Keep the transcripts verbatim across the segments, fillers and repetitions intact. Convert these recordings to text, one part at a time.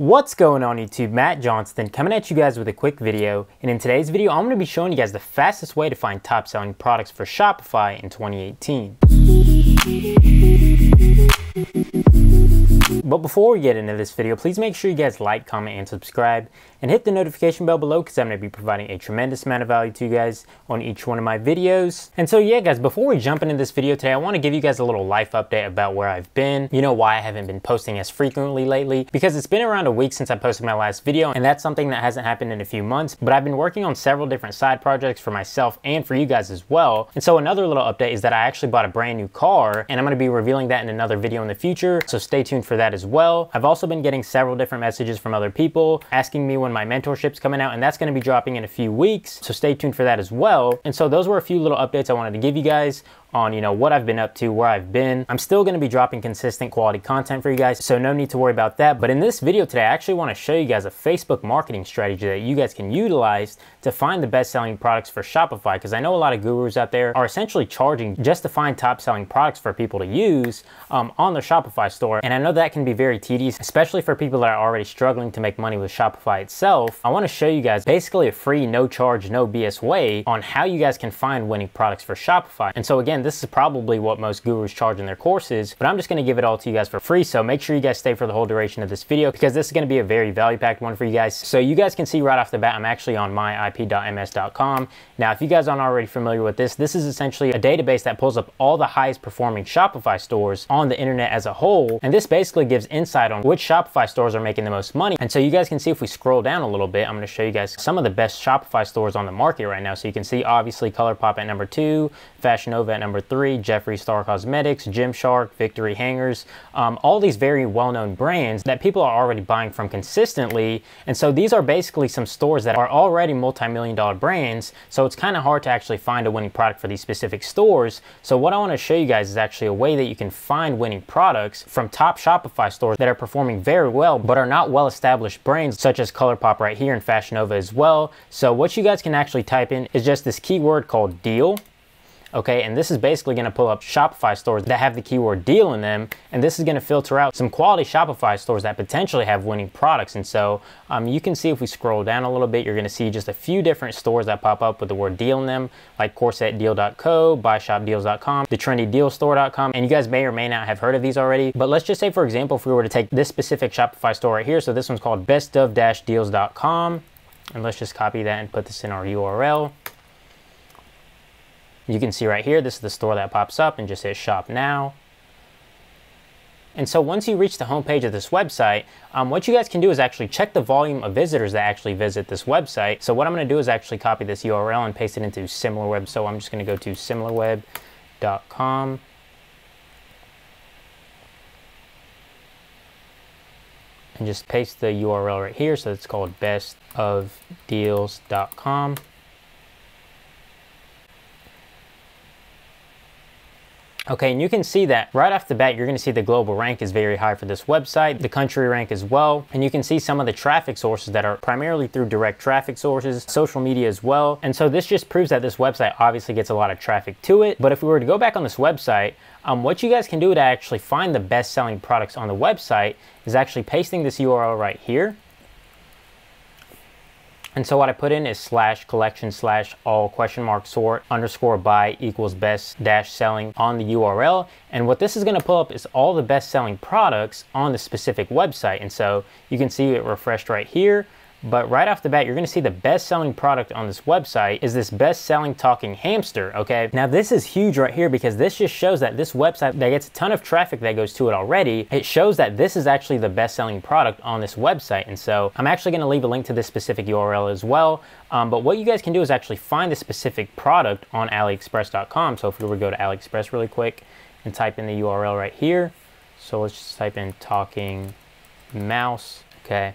What's going on YouTube? Matt Johnston coming at you guys with a quick video, and in today's video I'm going to be showing you guys the fastest way to find top selling products for Shopify in twenty eighteen. But before we get into this video, please make sure you guys like, comment, and subscribe, and hit the notification bell below because I'm going to be providing a tremendous amount of value to you guys on each one of my videos. And so yeah guys, before we jump into this video today, I want to give you guys a little life update about where I've been, you know, why I haven't been posting as frequently lately, because it's been around a week since I posted my last video, and that's something that hasn't happened in a few months. But I've been working on several different side projects for myself and for you guys as well. And so another little update is that I actually bought a brand new car, and I'm going to be revealing that in another video in the future, so stay tuned for that as well. I've also been getting several different messages from other people asking me when my mentorship's coming out, and that's going to be dropping in a few weeks, so stay tuned for that as well. And so those were a few little updates I wanted to give you guys on, you know, what I've been up to, where I've been. I'm still going to be dropping consistent quality content for you guys, so no need to worry about that. But in this video today, I actually want to show you guys a Facebook marketing strategy that you guys can utilize to find the best selling products for Shopify, because I know a lot of gurus out there are essentially charging just to find top selling products for people to use um, on their Shopify store. And I know that can be very tedious, especially for people that are already struggling to make money with Shopify itself. I want to show you guys basically a free, no charge, no B S way on how you guys can find winning products for Shopify. And so again, this is probably what most gurus charge in their courses, but I'm just going to give it all to you guys for free. So make sure you guys stay for the whole duration of this video, because this is going to be a very value-packed one for you guys. So you guys can see right off the bat, I'm actually on my I P dot M S dot com. Now, if you guys aren't already familiar with this, this is essentially a database that pulls up all the highest performing Shopify stores on the internet as a whole. And this basically gives insight on which Shopify stores are making the most money. And so you guys can see, if we scroll down a little bit, I'm going to show you guys some of the best Shopify stores on the market right now. So you can see obviously ColourPop at number two, Fashion Nova at number Number three, Jeffree Star Cosmetics, Gymshark, Victory Hangers, um, all these very well-known brands that people are already buying from consistently. And so these are basically some stores that are already multi-million dollar brands. So it's kind of hard to actually find a winning product for these specific stores. So what I want to show you guys is actually a way that you can find winning products from top Shopify stores that are performing very well, but are not well-established brands, such as ColourPop right here and Fashion Nova as well. So what you guys can actually type in is just this keyword called deal. Okay, and this is basically gonna pull up Shopify stores that have the keyword deal in them, and this is gonna filter out some quality Shopify stores that potentially have winning products. And so um, you can see, if we scroll down a little bit, you're gonna see just a few different stores that pop up with the word deal in them, like corset deal dot co, buy shop deals dot com, the trendy deal store dot com, and you guys may or may not have heard of these already. But let's just say, for example, if we were to take this specific Shopify store right here, so this one's called best of dash deals dot com, and let's just copy that and put this in our U R L. You can see right here, this is the store that pops up, and just hit shop now. And so once you reach the homepage of this website, um, what you guys can do is actually check the volume of visitors that actually visit this website. So what I'm going to do is actually copy this U R L and paste it into SimilarWeb. So I'm just going to go to similar web dot com. And just paste the U R L right here. So it's called best of deals dot com. Okay, and you can see that right off the bat, you're gonna see the global rank is very high for this website, the country rank as well. And you can see some of the traffic sources that are primarily through direct traffic sources, social media as well. And so this just proves that this website obviously gets a lot of traffic to it. But if we were to go back on this website, um, what you guys can do to actually find the best selling products on the website is actually pasting this U R L right here. And so what I put in is slash collection slash all question mark sort underscore by equals best dash selling on the U R L. And what this is going to pull up is all the best selling products on the specific website. And so you can see it refreshed right here. But right off the bat, you're going to see the best selling product on this website is this best selling talking hamster. Okay, now this is huge right here, because this just shows that this website that gets a ton of traffic that goes to it already, it shows that this is actually the best selling product on this website. And so I'm actually going to leave a link to this specific U R L as well. Um, but what you guys can do is actually find the specific product on ali express dot com. So if we were to go to AliExpress really quick and type in the U R L right here. So let's just type in talking mouse. Okay.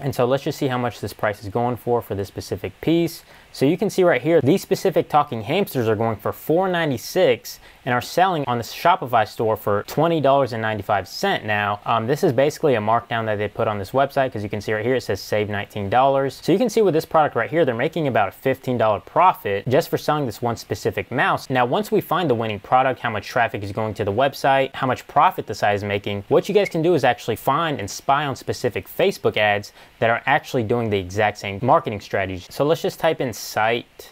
And so let's just see how much this price is going for for this specific piece. So you can see right here, these specific talking hamsters are going for four ninety-six and are selling on the Shopify store for twenty dollars and ninety-five cents now. Um, this is basically a markdown that they put on this website, because you can see right here, it says save nineteen dollars. So you can see with this product right here, they're making about a fifteen dollar profit just for selling this one specific mouse. Now, once we find the winning product, how much traffic is going to the website, how much profit the site is making, what you guys can do is actually find and spy on specific Facebook ads that are actually doing the exact same marketing strategy. So let's just type in site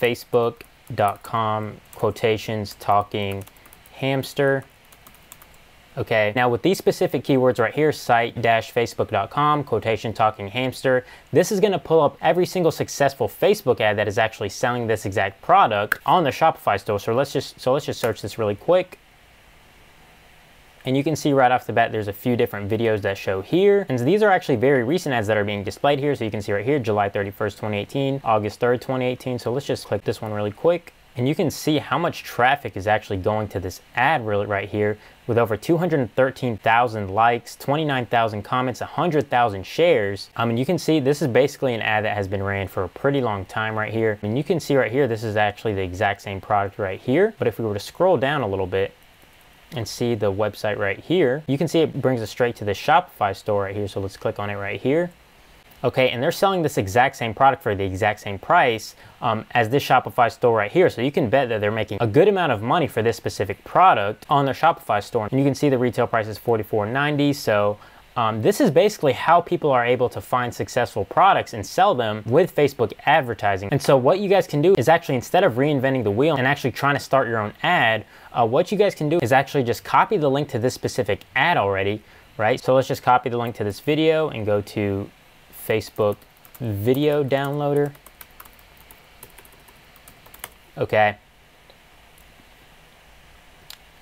facebook dot com quotations talking hamster. Okay, now with these specific keywords right here, site dash facebook dot com, quotation talking hamster, this is gonna pull up every single successful Facebook ad that is actually selling this exact product on the Shopify store. So let's just, so let's just search this really quick. And you can see right off the bat, there's a few different videos that show here. And these are actually very recent ads that are being displayed here. So you can see right here, July thirty-first, twenty eighteen, August third, twenty eighteen. So let's just click this one really quick. And you can see how much traffic is actually going to this ad really right here, with over two hundred thirteen thousand likes, twenty-nine thousand comments, one hundred thousand shares. I mean, you can see this is basically an ad that has been ran for a pretty long time right here. And you can see right here, this is actually the exact same product right here. But if we were to scroll down a little bit and see the website right here, you can see it brings us straight to the Shopify store right here. So let's click on it right here. Okay, and they're selling this exact same product for the exact same price um, as this Shopify store right here. So you can bet that they're making a good amount of money for this specific product on their Shopify store. And you can see the retail price is forty-four ninety. So Um, this is basically how people are able to find successful products and sell them with Facebook advertising. And so what you guys can do is actually, instead of reinventing the wheel and actually trying to start your own ad, uh, what you guys can do is actually just copy the link to this specific ad already, right? So let's just copy the link to this video and go to Facebook video downloader. Okay.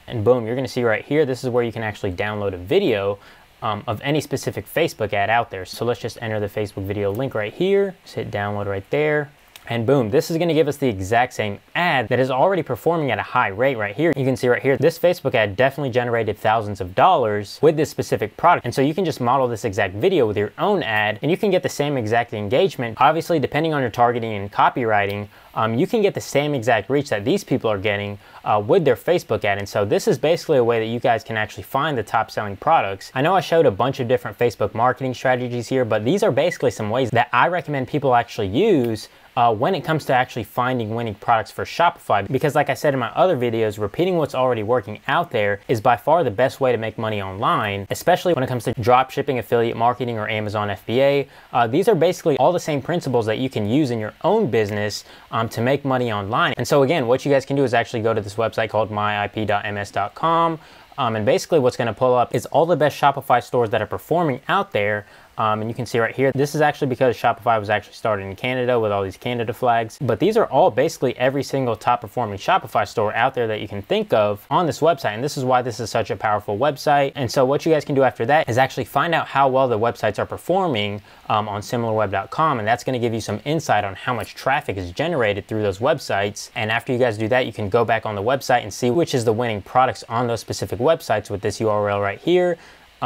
And boom, you're gonna see right here, this is where you can actually download a video Um, of any specific Facebook ad out there. So let's just enter the Facebook video link right here, just hit download right there, and boom, this is gonna give us the exact same ad that is already performing at a high rate right here. You can see right here, this Facebook ad definitely generated thousands of dollars with this specific product. And so you can just model this exact video with your own ad, and you can get the same exact engagement. Obviously, depending on your targeting and copywriting, Um, you can get the same exact reach that these people are getting uh, with their Facebook ad. And so this is basically a way that you guys can actually find the top selling products. I know I showed a bunch of different Facebook marketing strategies here, but these are basically some ways that I recommend people actually use uh, when it comes to actually finding winning products for Shopify. Because like I said in my other videos, repeating what's already working out there is by far the best way to make money online, especially when it comes to drop shipping, affiliate marketing, or Amazon F B A. Uh, these are basically all the same principles that you can use in your own business Um, to make money online. And so again, what you guys can do is actually go to this website called my i p dot m s dot com. Um, and basically what's gonna pull up is all the best Shopify stores that are performing out there. Um, and you can see right here, this is actually because Shopify was actually started in Canada with all these Canada flags. But these are all basically every single top performing Shopify store out there that you can think of on this website. And this is why this is such a powerful website. And so what you guys can do after that is actually find out how well the websites are performing um, on similar web dot com. And that's going to give you some insight on how much traffic is generated through those websites. And after you guys do that, you can go back on the website and see which is the winning products on those specific websites with this U R L right here.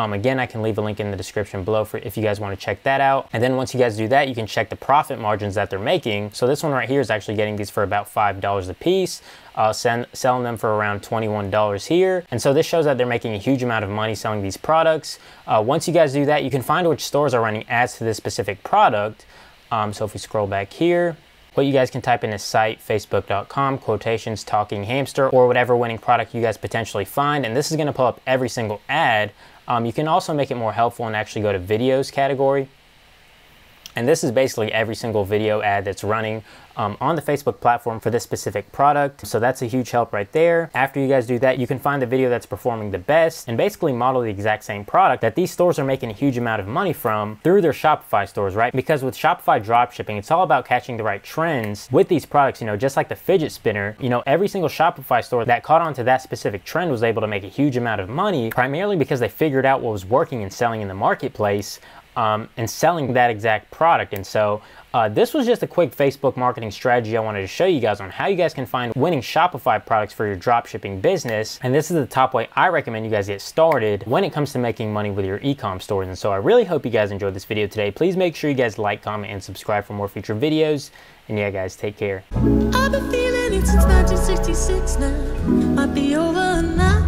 Um, again, I can leave a link in the description below for if you guys want to check that out. And then once you guys do that, you can check the profit margins that they're making. So this one right here is actually getting these for about five dollars a piece, uh, send, selling them for around twenty-one dollars here. And so this shows that they're making a huge amount of money selling these products. Uh, once you guys do that, you can find which stores are running ads to this specific product. Um, so if we scroll back here, what you guys can type in is site facebook dot com quotations talking hamster, or whatever winning product you guys potentially find. And this is going to pull up every single ad. Um, you can also make it more helpful and actually go to videos category. And this is basically every single video ad that's running um, on the Facebook platform for this specific product. So that's a huge help right there. After you guys do that, you can find the video that's performing the best and basically model the exact same product that these stores are making a huge amount of money from through their Shopify stores, right? Because with Shopify dropshipping, it's all about catching the right trends with these products, you know, just like the fidget spinner. You know, every single Shopify store that caught onto that specific trend was able to make a huge amount of money, primarily because they figured out what was working and selling in the marketplace. um, and selling that exact product. And so uh, this was just a quick Facebook marketing strategy I wanted to show you guys on how you guys can find winning Shopify products for your dropshipping business. And this is the top way I recommend you guys get started when it comes to making money with your e-com stores. And so I really hope you guys enjoyed this video today. Please make sure you guys like, comment, and subscribe for more future videos. And yeah, guys, take care. I've been feeling it since nineteen sixty-six now. Might be over now.